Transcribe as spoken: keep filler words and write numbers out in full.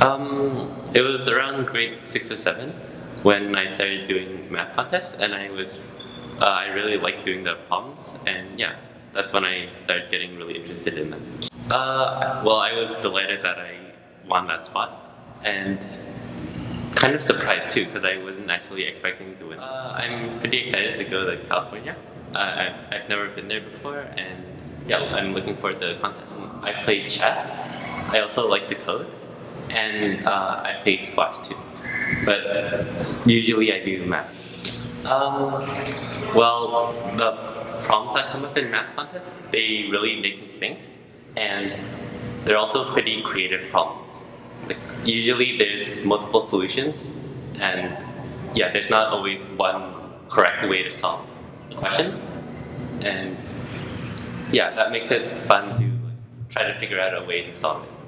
Um, it was around grade six or seven when I started doing math contests, and I was uh, I really liked doing the problems, and yeah, that's when I started getting really interested in them. Uh, well, I was delighted that I won that spot, and kind of surprised too because I wasn't actually expecting to win. Uh, I'm pretty excited to go to California. Uh, I've, I've never been there before, and yeah, I'm looking forward to the contest. I play chess. I also like to code, and uh, I play squash too. But uh, usually I do math. Um, well, the problems that come up in math contests, they really make me think, and they're also pretty creative problems. Like, usually there's multiple solutions, and yeah, there's not always one correct way to solve a question, and yeah, that makes it fun to like, try to figure out a way to solve it.